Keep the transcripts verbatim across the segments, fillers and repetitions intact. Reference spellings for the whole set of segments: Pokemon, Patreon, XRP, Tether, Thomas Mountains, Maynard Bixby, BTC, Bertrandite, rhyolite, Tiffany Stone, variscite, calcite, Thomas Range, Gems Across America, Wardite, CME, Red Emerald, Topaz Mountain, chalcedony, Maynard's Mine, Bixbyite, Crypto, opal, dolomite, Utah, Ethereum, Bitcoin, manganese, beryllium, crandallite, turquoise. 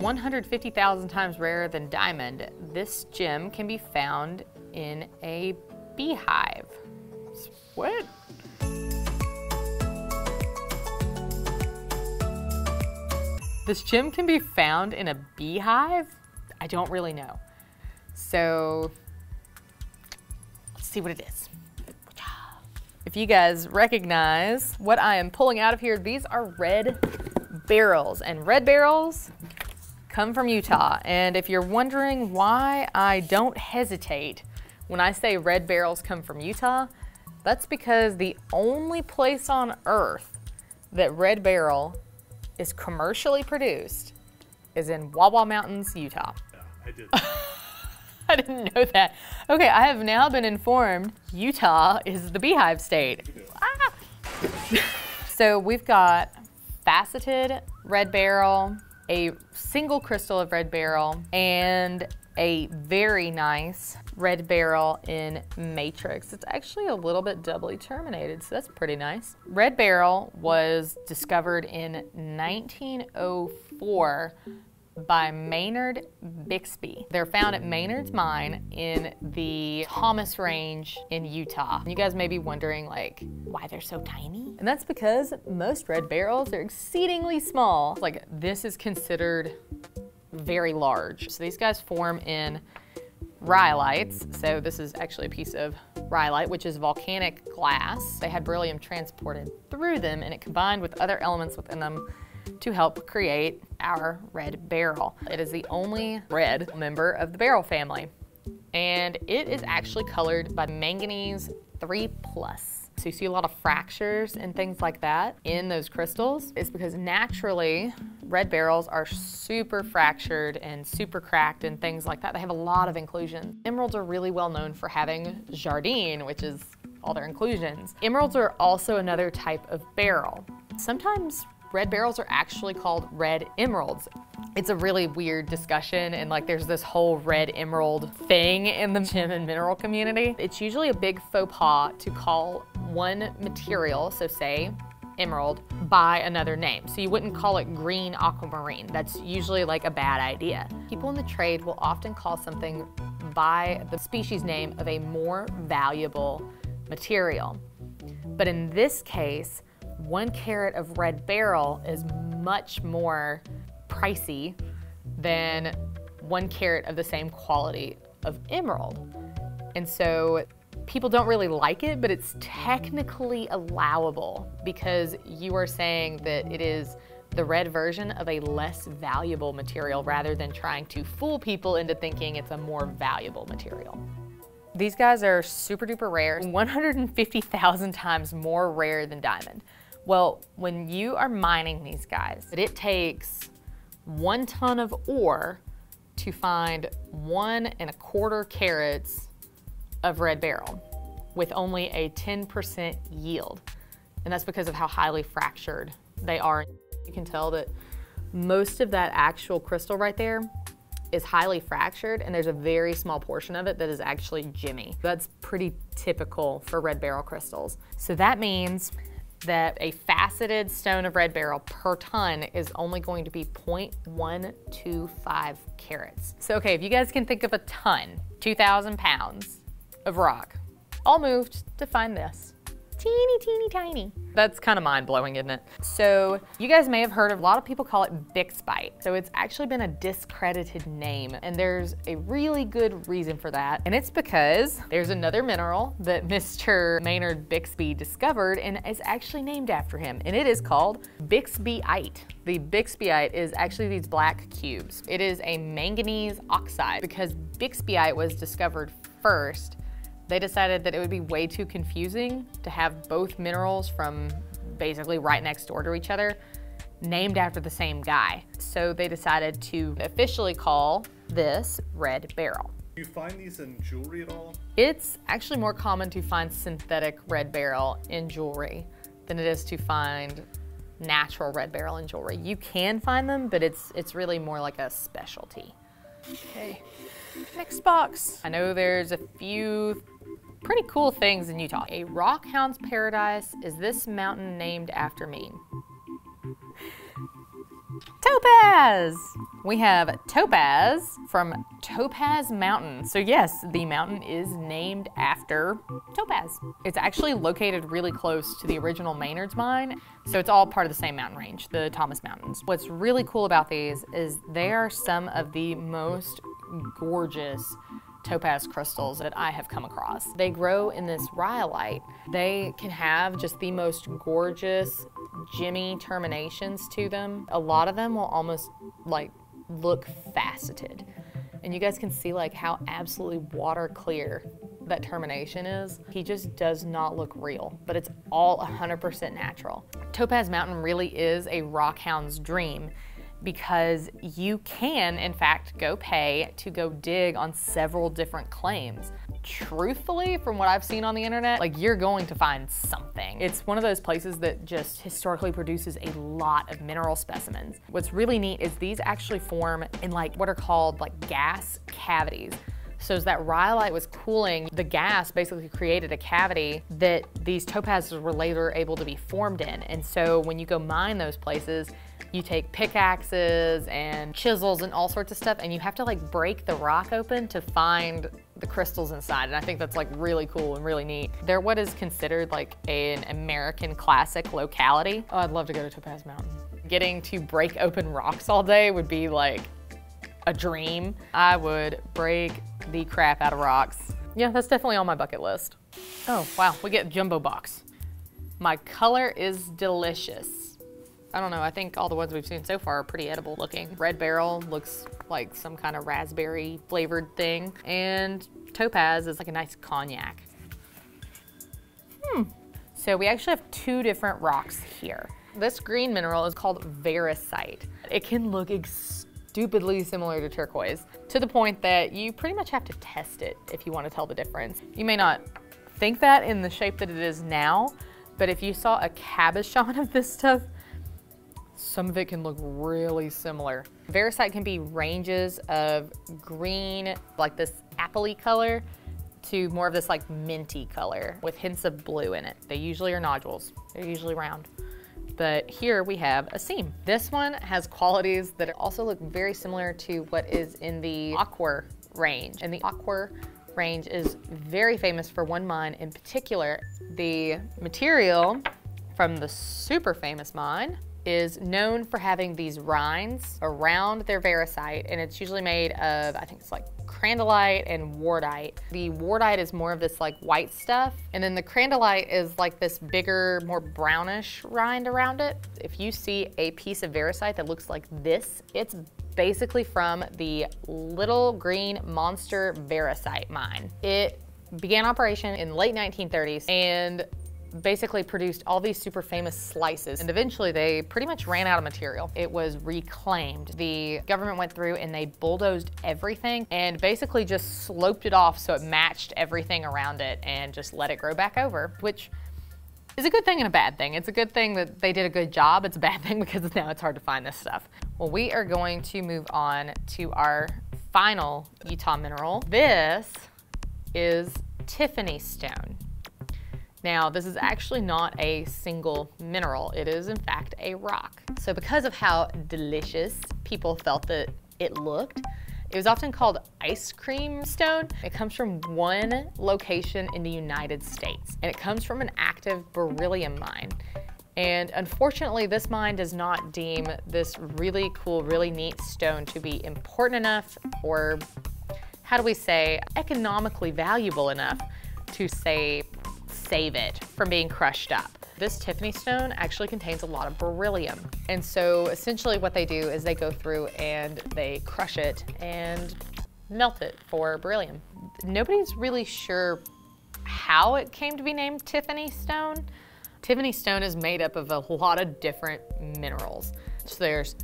one hundred fifty thousand times rarer than diamond, this gem can be found in a beehive. What? This gem can be found in a beehive? I don't really know. So, let's see what it is. If you guys recognize what I am pulling out of here, these are red beryls, and red beryls come from Utah. And if you're wondering why I don't hesitate when I say red beryls come from Utah, that's because the only place on earth that red beryl is commercially produced is in Wawa Mountains, Utah. Yeah, I did. I didn't know that. Okay, I have now been informed Utah is the beehive state. Ah! So we've got faceted red beryl, a single crystal of red beryl, and a very nice red beryl in matrix. It's actually a little bit doubly terminated, so that's pretty nice. Red beryl was discovered in nineteen oh four by Maynard Bixby. They're found at Maynard's Mine in the Thomas Range in Utah. You guys may be wondering like why they're so tiny. And that's because most red beryls are exceedingly small. Like this is considered very large. So these guys form in rhyolites. So this is actually a piece of rhyolite, which is volcanic glass. They had beryllium transported through them and it combined with other elements within them to help create our red beryl. It is the only red member of the beryl family. And it is actually colored by manganese three plus. So you see a lot of fractures and things like that in those crystals. It's because naturally red beryls are super fractured and super cracked and things like that. They have a lot of inclusions. Emeralds are really well known for having jardine, which is all their inclusions. Emeralds are also another type of beryl. Sometimes red beryls are actually called red emeralds. It's a really weird discussion and like there's this whole red emerald thing in the gem and mineral community. It's usually a big faux pas to call one material, so say emerald, by another name. So you wouldn't call it green aquamarine. That's usually like a bad idea. People in the trade will often call something by the species name of a more valuable material. But in this case, one carat of red beryl is much more pricey than one carat of the same quality of emerald. And so people don't really like it, but it's technically allowable because you are saying that it is the red version of a less valuable material rather than trying to fool people into thinking it's a more valuable material. These guys are super duper rare, one hundred fifty thousand times more rare than diamond. Well, when you are mining these guys, it takes one ton of ore to find one and a quarter carats of red beryl with only a ten percent yield. And that's because of how highly fractured they are. You can tell that most of that actual crystal right there is highly fractured and there's a very small portion of it that is actually gemmy. That's pretty typical for red beryl crystals. So that means that a faceted stone of red beryl per ton is only going to be zero point one two five carats. So okay, if you guys can think of a ton, two thousand pounds of rock, all moved to find this. Teeny, teeny, tiny. That's kind of mind-blowing, isn't it? So you guys may have heard of, a lot of people call it Bixbyite. So it's actually been a discredited name and there's a really good reason for that. And it's because there's another mineral that Mister Maynard Bixby discovered and is actually named after him. And it is called Bixbyite. The Bixbyite is actually these black cubes. It is a manganese oxide because Bixbyite was discovered first. They decided that it would be way too confusing to have both minerals from basically right next door to each other named after the same guy. So they decided to officially call this red beryl. Do you find these in jewelry at all? It's actually more common to find synthetic red beryl in jewelry than it is to find natural red beryl in jewelry. You can find them, but it's, it's really more like a specialty. Okay, next box. I know there's a few pretty cool things in Utah. A rockhound's paradise is this mountain named after me. Topaz! We have topaz from Topaz Mountain. So yes, the mountain is named after topaz. It's actually located really close to the original Maynard's Mine, so it's all part of the same mountain range, the Thomas Mountains. What's really cool about these is they are some of the most gorgeous topaz crystals that I have come across. They grow in this rhyolite. They can have just the most gorgeous gemmy terminations to them. A lot of them will almost like look faceted. And you guys can see like how absolutely water clear that termination is. He just does not look real, but it's all one hundred percent natural. Topaz Mountain really is a rockhound's dream, because you can, in fact, go pay to go dig on several different claims. Truthfully, from what I've seen on the internet, like you're going to find something. It's one of those places that just historically produces a lot of mineral specimens. What's really neat is these actually form in like what are called like gas cavities. So as that rhyolite was cooling, the gas basically created a cavity that these topazes were later able to be formed in. And so when you go mine those places, you take pickaxes and chisels and all sorts of stuff, and you have to like break the rock open to find the crystals inside. And I think that's like really cool and really neat. They're what is considered like an American classic locality. Oh, I'd love to go to Topaz Mountain. Getting to break open rocks all day would be like a dream. I would break the crap out of rocks. Yeah, that's definitely on my bucket list. Oh, wow, we get jumbo box. My color is delicious. I don't know, I think all the ones we've seen so far are pretty edible looking. Red Beryl looks like some kind of raspberry flavored thing. And topaz is like a nice cognac. Hmm. So we actually have two different rocks here. This green mineral is called variscite. It can look stupidly similar to turquoise, to the point that you pretty much have to test it if you want to tell the difference. You may not think that in the shape that it is now, but if you saw a cabochon of this stuff, some of it can look really similar. Variscite can be ranges of green, like this appley color, to more of this like minty color with hints of blue in it. They usually are nodules. They're usually round. But here we have a seam. This one has qualities that also look very similar to what is in the aqua range. And the aqua range is very famous for one mine in particular. The material from the super famous mine is known for having these rinds around their variscite, and it's usually made of, I think it's like crandallite and wardite. The wardite is more of this like white stuff, and then the crandallite is like this bigger, more brownish rind around it. If you see a piece of variscite that looks like this, it's basically from the Little Green Monster Varisite Mine. It began operation in late nineteen thirties and basically produced all these super famous slices, and eventually they pretty much ran out of material. It was reclaimed. The government went through and they bulldozed everything and basically just sloped it off so it matched everything around it and just let it grow back over, which is a good thing and a bad thing. It's a good thing that they did a good job. It's a bad thing because now it's hard to find this stuff. Well, we are going to move on to our final Utah mineral. This is Tiffany Stone. Now, this is actually not a single mineral. It is, in fact, a rock. So because of how delicious people felt that it looked, it was often called Ice Cream Stone. It comes from one location in the United States, and it comes from an active beryllium mine. And unfortunately, this mine does not deem this really cool, really neat stone to be important enough, or how do we say, economically valuable enough to say, save it from being crushed up. This Tiffany stone actually contains a lot of beryllium. And so essentially what they do is they go through and they crush it and melt it for beryllium. Nobody's really sure how it came to be named Tiffany stone. Tiffany stone is made up of a lot of different minerals. So there's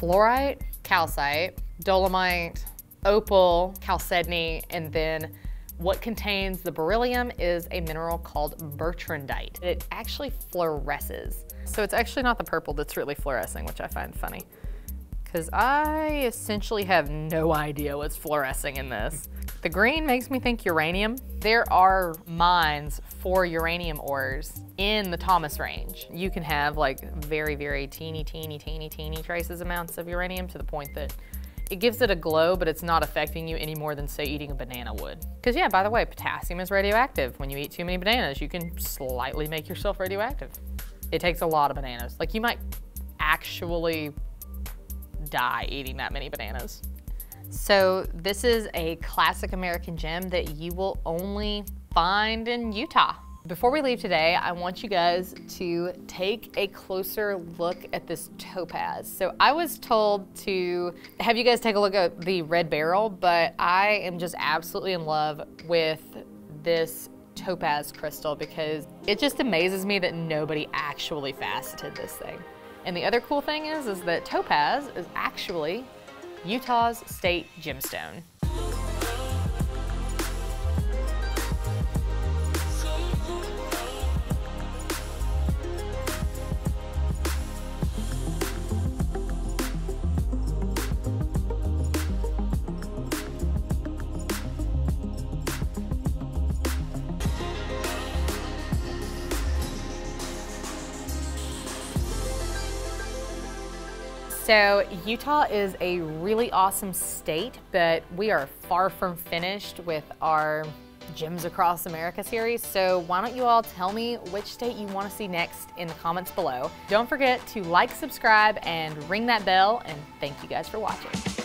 fluorite, calcite, dolomite, opal, chalcedony, and then what contains the beryllium is a mineral called Bertrandite. It actually fluoresces. So it's actually not the purple that's really fluorescing, which I find funny, because I essentially have no idea what's fluorescing in this. The green makes me think uranium. There are mines for uranium ores in the Thomas Range. You can have like very, very teeny, teeny, teeny, teeny traces amounts of uranium to the point that it gives it a glow, but it's not affecting you any more than say eating a banana would. Because yeah, by the way, potassium is radioactive. When you eat too many bananas, you can slightly make yourself radioactive. It takes a lot of bananas. Like you might actually die eating that many bananas. So this is a classic American gem that you will only find in Utah. Before we leave today, I want you guys to take a closer look at this topaz. So I was told to have you guys take a look at the Red Beryl, but I am just absolutely in love with this topaz crystal because it just amazes me that nobody actually faceted this thing. And the other cool thing is, is that topaz is actually Utah's state gemstone. So Utah is a really awesome state, but we are far from finished with our Gems Across America series. So why don't you all tell me which state you want to see next in the comments below. Don't forget to like, subscribe, and ring that bell, and thank you guys for watching.